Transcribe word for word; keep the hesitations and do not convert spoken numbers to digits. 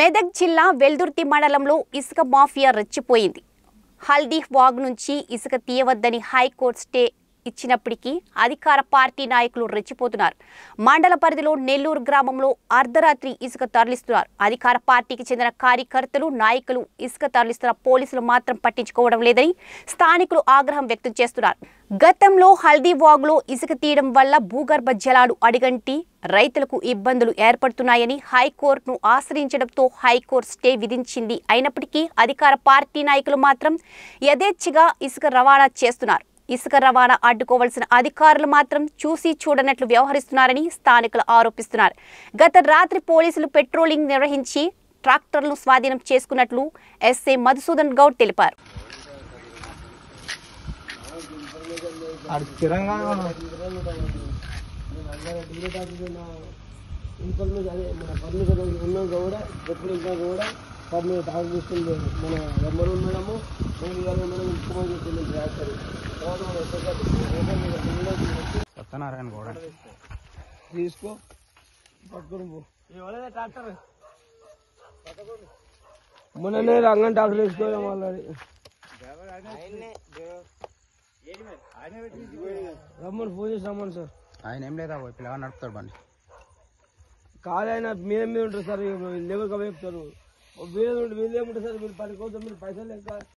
మెదక్ జిల్లా వెల్దుర్తి మండలంలో ఇసుక మాఫియా రెచ్చిపోయింది. హల్దీవాగ్ నుంచి ఇసుక తీయవద్దని హైకోర్టు స్టే ఇచ్చినప్పటికీ అధికార పార్టీ నాయకులు రెచ్చిపోతున్నారు. మండల పరిధిలో నెల్లూరు గ్రామంలో అర్ధరాత్రి ఇసుక తరలిస్తున్నారు. అధికార పార్టీకి చెందిన కార్యకర్తలు నాయకులు ఇసుక తరలిస్తున్న పోలీసులు మాత్రం పట్టించుకోవడం లేదని స్థానికులు ఆగ్రహం వ్యక్తం చేస్తున్నారు. గతంలో హల్దీవాగ్లో ఇసుక తీయడం వల్ల భూగర్భ జలాలు అడిగంటి రైతులకు ఇబ్బందులు ఏర్పడుతున్నాయని హైకోర్టును ఆశ్రయించడంతో హైకోర్టు స్టే విధించింది. అయినప్పటికీ అధికార పార్టీ నాయకులు మాత్రం యథేచ్ఛగా ఇసుక రవాణా చేస్తున్నారు. ఇసుక రవాణా అడ్డుకోవాల్సిన అధికారులు మాత్రం చూసి చూడనట్లు వ్యవహరిస్తున్నారని స్థానికులు ఆరోపిస్తున్నారు. గత రాత్రి పోలీసులు పెట్రోలింగ్ నిర్వహించి ట్రాక్టర్లను స్వాధీనం చేసుకున్నట్లు ఎస్ఐ మధుసూదన్ గౌడ్ తెలిపారు. सत्यनारायण गौड़ इसको ट्रैक्टर मन नहीं रंगन ट्रैक्टर रम्मन फोन रम्मन सर आयन एम लेदा पिछड़ा नड़ता बनी का सर लेवर का वेपर वीर वीर सर पैसा लेकर